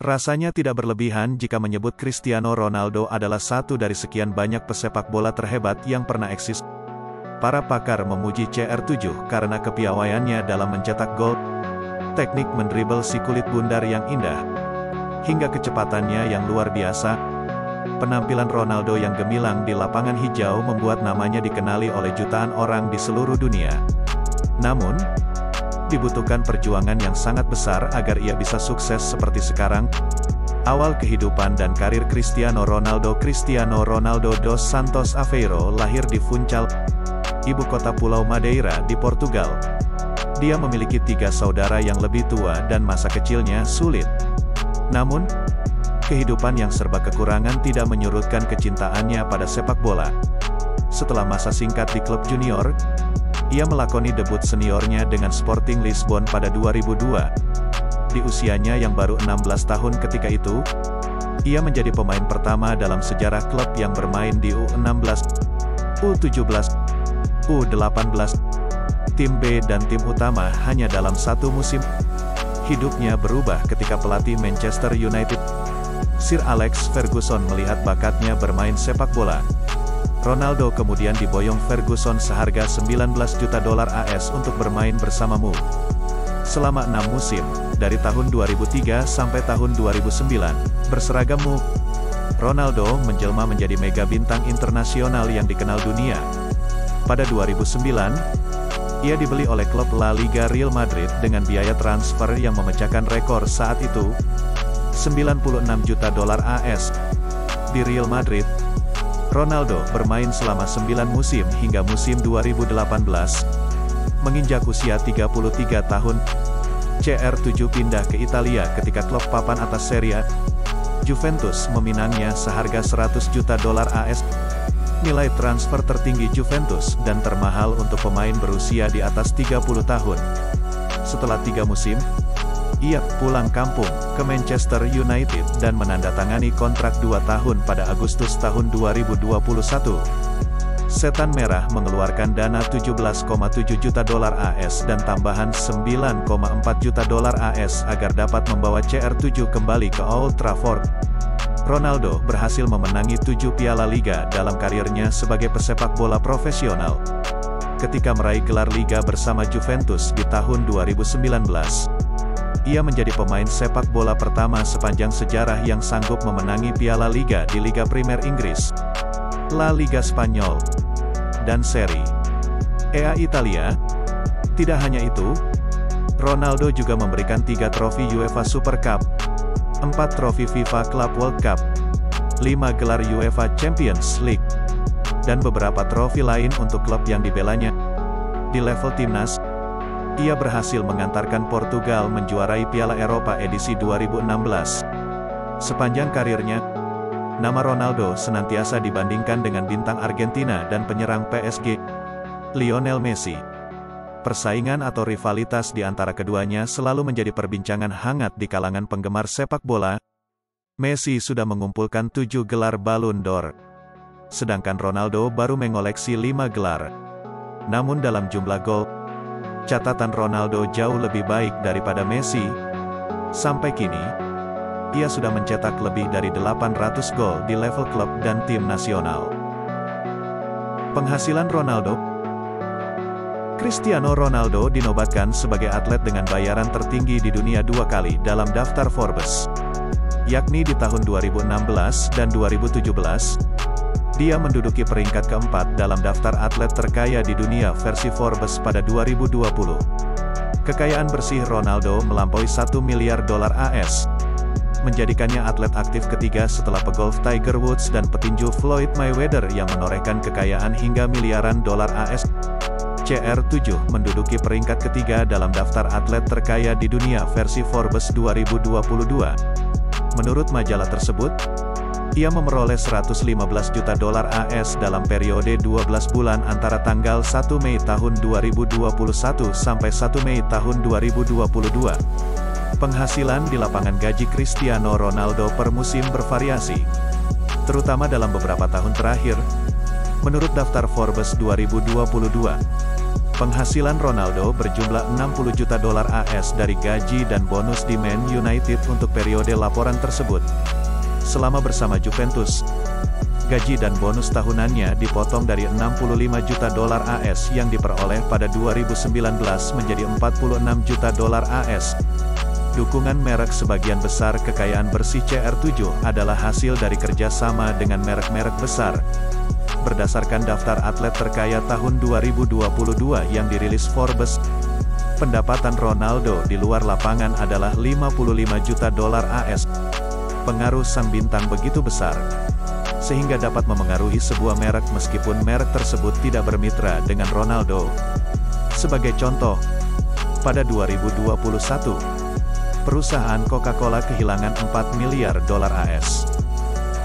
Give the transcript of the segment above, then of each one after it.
Rasanya tidak berlebihan jika menyebut Cristiano Ronaldo adalah satu dari sekian banyak pesepak bola terhebat yang pernah eksis. Para pakar memuji CR7 karena kepiawaiannya dalam mencetak gol, teknik mendribel si kulit bundar yang indah, hingga kecepatannya yang luar biasa. Penampilan Ronaldo yang gemilang di lapangan hijau membuat namanya dikenali oleh jutaan orang di seluruh dunia. Namun, dibutuhkan perjuangan yang sangat besar agar ia bisa sukses seperti sekarang. Awal kehidupan dan karir Cristiano Ronaldo. Cristiano Ronaldo dos Santos Aveiro lahir di Funchal, ibu kota Pulau Madeira di Portugal. Dia memiliki 3 saudara yang lebih tua dan masa kecilnya sulit. Namun, kehidupan yang serba kekurangan tidak menyurutkan kecintaannya pada sepak bola. Setelah masa singkat di klub junior, ia melakoni debut seniornya dengan Sporting Lisbon pada 2002. Di usianya yang baru 16 tahun ketika itu, ia menjadi pemain pertama dalam sejarah klub yang bermain di U16, U17, U18, tim B dan tim utama hanya dalam satu musim. Hidupnya berubah ketika pelatih Manchester United, Sir Alex Ferguson, melihat bakatnya bermain sepak bola. Ronaldo kemudian diboyong Ferguson seharga $19 juta untuk bermain bersamamu selama 6 musim, dari tahun 2003 sampai tahun 2009, berseragammu. Ronaldo menjelma menjadi mega bintang internasional yang dikenal dunia. Pada 2009, ia dibeli oleh klub La Liga Real Madrid dengan biaya transfer yang memecahkan rekor saat itu, $96 juta. Di Real Madrid, Ronaldo bermain selama 9 musim hingga musim 2018, menginjak usia 33 tahun. CR7 pindah ke Italia ketika klub papan atas Serie A, Juventus, meminangnya seharga $100 juta. Nilai transfer tertinggi Juventus dan termahal untuk pemain berusia di atas 30 tahun. Setelah 3 musim, ia pulang kampung ke Manchester United dan menandatangani kontrak 2 tahun pada Agustus tahun 2021. Setan Merah mengeluarkan dana $17,7 juta dan tambahan $9,4 juta agar dapat membawa CR7 kembali ke Old Trafford. Ronaldo berhasil memenangi 7 piala liga dalam kariernya sebagai pesepak bola profesional. Ketika meraih gelar liga bersama Juventus di tahun 2019, ia menjadi pemain sepak bola pertama sepanjang sejarah yang sanggup memenangi Piala Liga di Liga Primer Inggris, La Liga Spanyol, dan Serie A Italia. Tidak hanya itu, Ronaldo juga memberikan 3 trofi UEFA Super Cup, 4 trofi FIFA Club World Cup, 5 gelar UEFA Champions League, dan beberapa trofi lain untuk klub yang dibelanya. Di level timnas, ia berhasil mengantarkan Portugal menjuarai Piala Eropa edisi 2016. Sepanjang karirnya, nama Ronaldo senantiasa dibandingkan dengan bintang Argentina dan penyerang PSG, Lionel Messi. Persaingan atau rivalitas di antara keduanya selalu menjadi perbincangan hangat di kalangan penggemar sepak bola. Messi sudah mengumpulkan 7 gelar Ballon d'Or, sedangkan Ronaldo baru mengoleksi 5 gelar. Namun dalam jumlah gol, catatan Ronaldo jauh lebih baik daripada Messi. Sampai kini, ia sudah mencetak lebih dari 800 gol di level klub dan tim nasional. Penghasilan Ronaldo. Cristiano Ronaldo dinobatkan sebagai atlet dengan bayaran tertinggi di dunia 2 kali dalam daftar Forbes, yakni di tahun 2016 dan 2017. Dia menduduki peringkat keempat dalam daftar atlet terkaya di dunia versi Forbes pada 2020. Kekayaan bersih Ronaldo melampaui $1 miliar, menjadikannya atlet aktif ketiga setelah pegolf Tiger Woods dan petinju Floyd Mayweather yang menorehkan kekayaan hingga miliaran $. CR7 menduduki peringkat ketiga dalam daftar atlet terkaya di dunia versi Forbes 2022. Menurut majalah tersebut, ia memperoleh $115 juta dalam periode 12 bulan antara tanggal 1 Mei tahun 2021 sampai 1 Mei tahun 2022. Penghasilan di lapangan. Gaji Cristiano Ronaldo per musim bervariasi, terutama dalam beberapa tahun terakhir. Menurut daftar Forbes 2022, Penghasilan Ronaldo berjumlah 60 juta dolar AS dari gaji dan bonus di Man United untuk periode laporan tersebut. Selama bersama Juventus, gaji dan bonus tahunannya dipotong dari 65 juta dolar AS yang diperoleh pada 2019 menjadi 46 juta dolar AS. Dukungan merek sebagian besar kekayaan bersih CR7 adalah hasil dari kerjasama dengan merek-merek besar. Berdasarkan daftar atlet terkaya tahun 2022 yang dirilis Forbes, pendapatan Ronaldo di luar lapangan adalah 55 juta dolar AS. Pengaruh sang bintang begitu besar, sehingga dapat memengaruhi sebuah merek meskipun merek tersebut tidak bermitra dengan Ronaldo. Sebagai contoh, pada 2021, perusahaan Coca-Cola kehilangan 4 miliar dolar AS.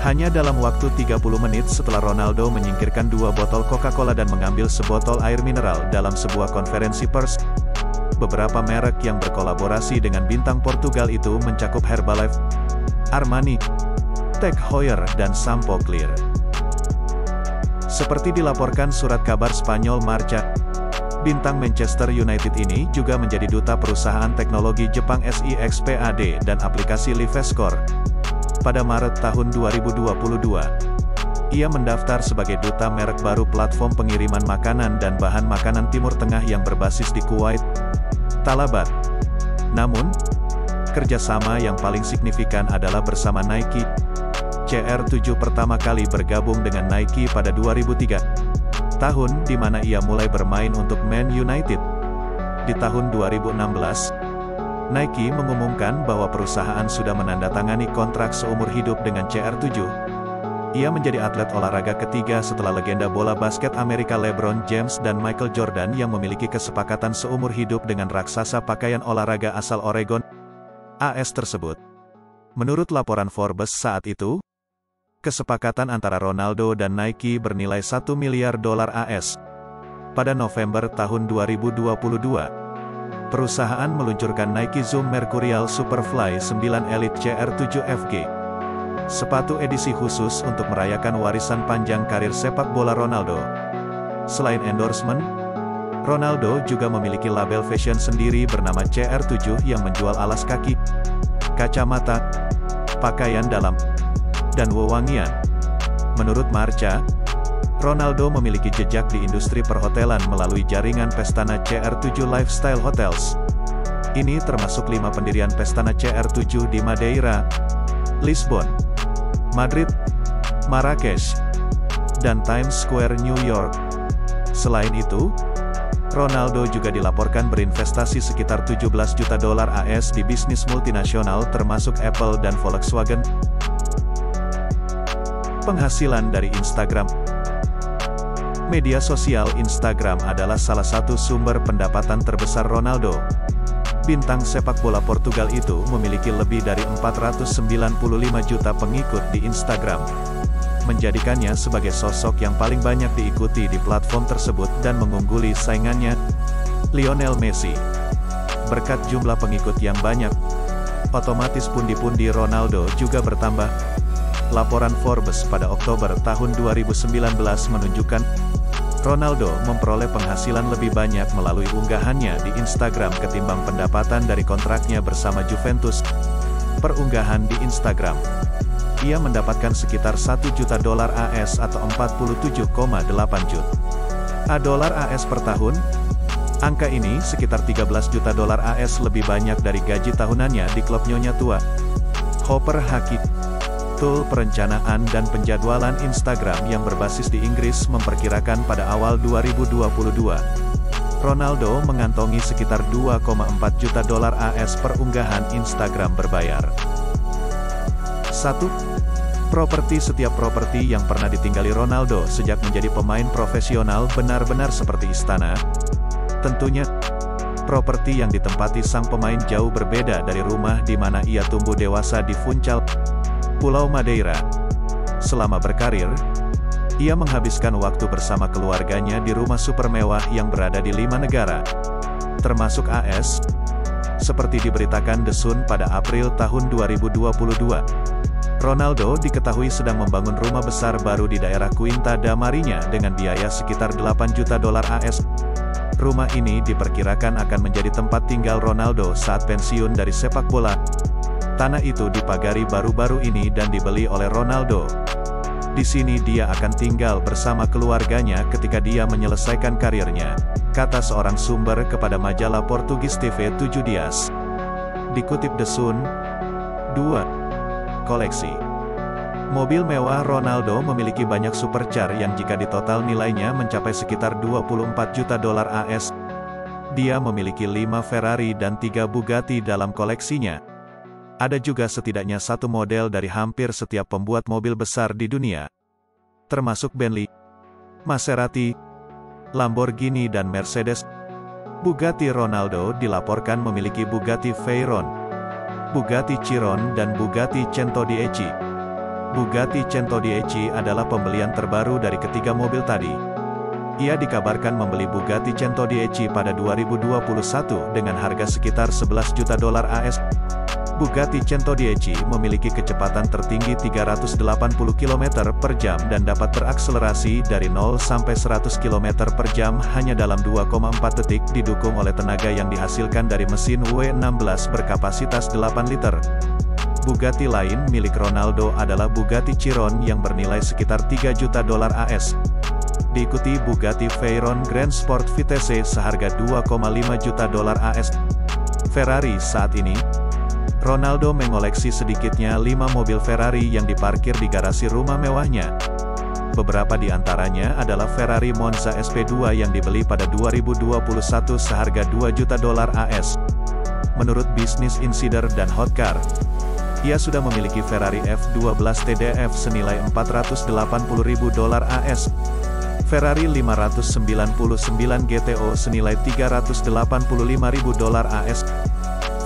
Hanya dalam waktu 30 menit setelah Ronaldo menyingkirkan 2 botol Coca-Cola dan mengambil sebotol air mineral dalam sebuah konferensi pers. Beberapa merek yang berkolaborasi dengan bintang Portugal itu mencakup Herbalife, Armani, Tag Heuer, dan Sampo Clear. Seperti dilaporkan surat kabar Spanyol Marca, bintang Manchester United ini juga menjadi duta perusahaan teknologi Jepang SIXPAD dan aplikasi LiveScore. Pada Maret tahun 2022, ia mendaftar sebagai duta merek baru platform pengiriman makanan dan bahan makanan Timur Tengah yang berbasis di Kuwait, Talabat. Namun, kerjasama yang paling signifikan adalah bersama Nike. CR7 pertama kali bergabung dengan Nike pada 2003, tahun di mana ia mulai bermain untuk Man United. Di tahun 2016, Nike mengumumkan bahwa perusahaan sudah menandatangani kontrak seumur hidup dengan CR7. Ia menjadi atlet olahraga ketiga setelah legenda bola basket Amerika LeBron James dan Michael Jordan yang memiliki kesepakatan seumur hidup dengan raksasa pakaian olahraga asal Oregon AS tersebut. Menurut laporan Forbes saat itu, kesepakatan antara Ronaldo dan Nike bernilai 1 miliar dolar AS. Pada November tahun 2022, perusahaan meluncurkan Nike Zoom Mercurial Superfly 9 Elite CR7 FG. Sepatu edisi khusus untuk merayakan warisan panjang karir sepak bola Ronaldo. Selain endorsement, Ronaldo juga memiliki label fashion sendiri bernama CR7 yang menjual alas kaki, kacamata, pakaian dalam, dan wewangian. Menurut Marca, Ronaldo memiliki jejak di industri perhotelan melalui jaringan Pestana CR7 Lifestyle Hotels. Ini termasuk 5 pendirian Pestana CR7 di Madeira, Lisbon, Madrid, Marrakesh, dan Times Square, New York. Selain itu, Ronaldo juga dilaporkan berinvestasi sekitar 17 juta dolar AS di bisnis multinasional termasuk Apple dan Volkswagen. Penghasilan dari Instagram. Media sosial Instagram adalah salah satu sumber pendapatan terbesar Ronaldo. Bintang sepak bola Portugal itu memiliki lebih dari 495 juta pengikut di Instagram, menjadikannya sebagai sosok yang paling banyak diikuti di platform tersebut dan mengungguli saingannya, Lionel Messi. Berkat jumlah pengikut yang banyak, otomatis pundi-pundi Ronaldo juga bertambah. Laporan Forbes pada Oktober tahun 2019 menunjukkan Ronaldo memperoleh penghasilan lebih banyak melalui unggahannya di Instagram ketimbang pendapatan dari kontraknya bersama Juventus. Per unggahan di Instagram, ia mendapatkan sekitar 1 juta dolar AS atau 47,8 juta dolar AS per tahun. Angka ini sekitar 13 juta dolar AS lebih banyak dari gaji tahunannya di klub Nyonya Tua. Hopper Haki. Tool perencanaan dan penjadwalan Instagram yang berbasis di Inggris memperkirakan pada awal 2022, Ronaldo mengantongi sekitar 2,4 juta dolar AS per unggahan Instagram berbayar. 1. Properti. Setiap properti yang pernah ditinggali Ronaldo sejak menjadi pemain profesional benar-benar seperti istana. Tentunya, properti yang ditempati sang pemain jauh berbeda dari rumah di mana ia tumbuh dewasa di Funchal, Pulau Madeira. Selama berkarir, ia menghabiskan waktu bersama keluarganya di rumah super mewah yang berada di 5 negara, termasuk AS, seperti diberitakan The Sun pada April tahun 2022. Ronaldo diketahui sedang membangun rumah besar baru di daerah Quinta da Marinha dengan biaya sekitar 8 juta dolar AS. Rumah ini diperkirakan akan menjadi tempat tinggal Ronaldo saat pensiun dari sepak bola. Tanah itu dipagari baru-baru ini dan dibeli oleh Ronaldo. Di sini dia akan tinggal bersama keluarganya ketika dia menyelesaikan karirnya, kata seorang sumber kepada majalah Portugis TV 7 Dias. Dikutip The Sun. 2. Koleksi. Mobil mewah Ronaldo memiliki banyak supercar yang jika ditotal nilainya mencapai sekitar 24 juta dolar AS. Dia memiliki 5 Ferrari dan 3 Bugatti dalam koleksinya. Ada juga setidaknya satu model dari hampir setiap pembuat mobil besar di dunia, termasuk Bentley, Maserati, Lamborghini dan Mercedes. Bugatti Ronaldo dilaporkan memiliki Bugatti Veyron, Bugatti Chiron dan Bugatti Centodieci. Bugatti Centodieci adalah pembelian terbaru dari ketiga mobil tadi. Ia dikabarkan membeli Bugatti Centodieci pada 2021 dengan harga sekitar 11 juta dolar AS. Bugatti Centodieci memiliki kecepatan tertinggi 380 km/jam dan dapat berakselerasi dari 0 sampai 100 km per jam hanya dalam 2,4 detik didukung oleh tenaga yang dihasilkan dari mesin W16 berkapasitas 8 liter. Bugatti lain milik Ronaldo adalah Bugatti Chiron yang bernilai sekitar 3 juta dolar AS. Diikuti Bugatti Veyron Grand Sport Vitesse seharga 2,5 juta dolar AS. Ferrari saat ini Ronaldo mengoleksi sedikitnya 5 mobil Ferrari yang diparkir di garasi rumah mewahnya. Beberapa di antaranya adalah Ferrari Monza SP2 yang dibeli pada 2021 seharga 2 juta dolar AS. Menurut Business Insider dan Hot Car, ia sudah memiliki Ferrari F12 TDF senilai 480 ribu dolar AS. Ferrari 599 GTO senilai 385 ribu dolar AS.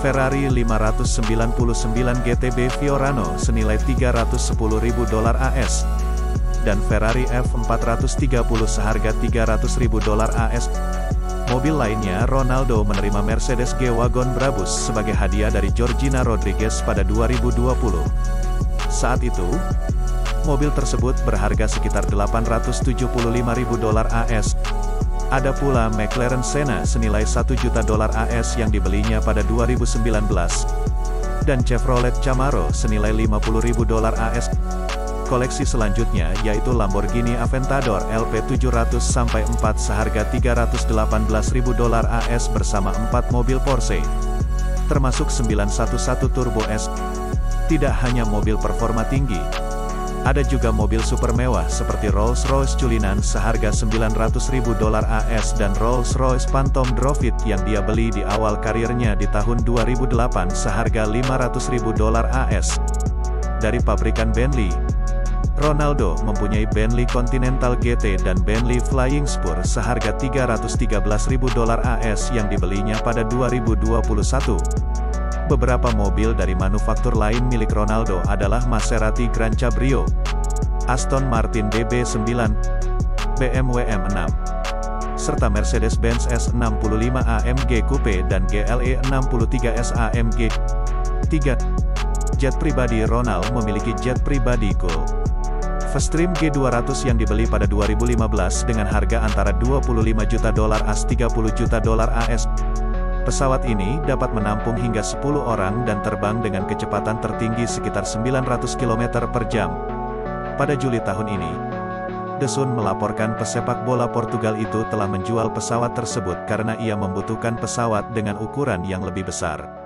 Ferrari 599 GTB Fiorano senilai 310.000 dolar AS, dan Ferrari F430 seharga 300.000 dolar AS. Mobil lainnya Ronaldo menerima Mercedes G-Wagon Brabus sebagai hadiah dari Georgina Rodriguez pada 2020. Saat itu, mobil tersebut berharga sekitar 875.000 dolar AS. Ada pula McLaren Senna senilai 1 juta dolar AS yang dibelinya pada 2019. Dan Chevrolet Camaro senilai 50 ribu dolar AS. Koleksi selanjutnya yaitu Lamborghini Aventador LP700-4 seharga 318 ribu dolar AS bersama 4 mobil Porsche. Termasuk 911 Turbo S. Tidak hanya mobil performa tinggi. Ada juga mobil super mewah seperti Rolls-Royce Cullinan seharga 900 ribu dolar AS dan Rolls-Royce Phantom Drovit yang dia beli di awal karirnya di tahun 2008 seharga 500 ribu dolar AS. Dari pabrikan Bentley, Ronaldo mempunyai Bentley Continental GT dan Bentley Flying Spur seharga 313 ribu dolar AS yang dibelinya pada 2021. Beberapa mobil dari manufaktur lain milik Ronaldo adalah Maserati Gran Cabrio, Aston Martin DB9, BMW M6, serta Mercedes-Benz S65 AMG Coupe dan GLE 63S AMG. 3. Jet pribadi. Ronaldo memiliki jet pribadi Cool Vestream G200 yang dibeli pada 2015 dengan harga antara 25 juta dolar AS 30 juta dolar AS. Pesawat ini dapat menampung hingga 10 orang dan terbang dengan kecepatan tertinggi sekitar 900 km per jam. Pada Juli tahun ini, The Sun melaporkan pesepak bola Portugal itu telah menjual pesawat tersebut karena ia membutuhkan pesawat dengan ukuran yang lebih besar.